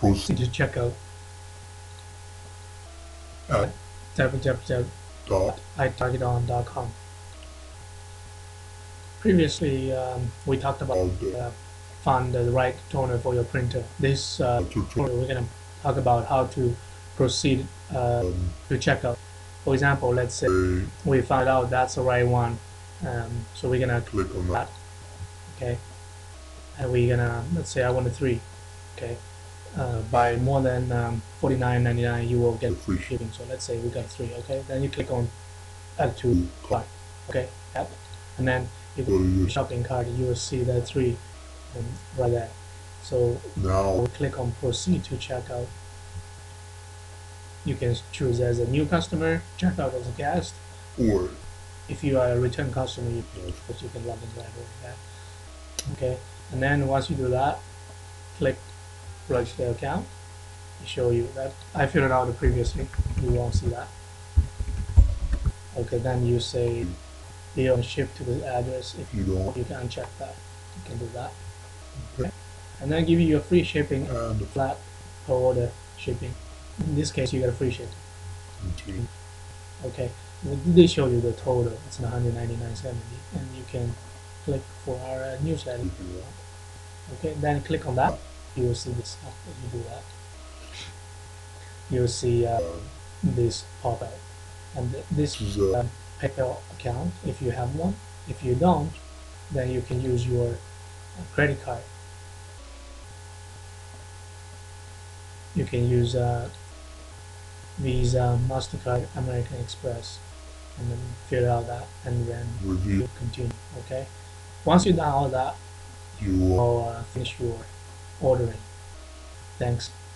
proceed to checkout at www.itargeton.com. Previously, we talked about find the right toner for your printer. This tutorial, we're going to talk about how to proceed to checkout. For example, let's say we found out that's the right one, so we're going to click on that. Okay, and we're going to, let's say I want a 3. Okay, by more than $49.99 you will get free shipping. So let's say we got 3. Okay, then you click on add to cart. Okay, add, and then if you shopping cart, you will see that 3 right there. So now we'll click on proceed to checkout. You can choose as a new customer, checkout as a guest, or if you are a return customer, you can, of course, you can log in right away. Okay, and then once you do that, click register account. I'll show you that I filled it out previously. You won't see that. Okay, then you say bill and ship to the address. If you don't, you can check that. You can do that. Okay, and then give you your free shipping and flat per order shipping. In this case, you get a free shipping. Okay, they show you the total. It's $199.70, and you can click for our newsletter. Okay, then click on that. You will see this. After you do that, you will see this pop up, and this is a PayPal account if you have one. If you don't, then you can use your credit card. You can use Visa, MasterCard, American Express, and then fill out that, and then you continue. Okay, once you done all that, you will finish your ordering. Thanks.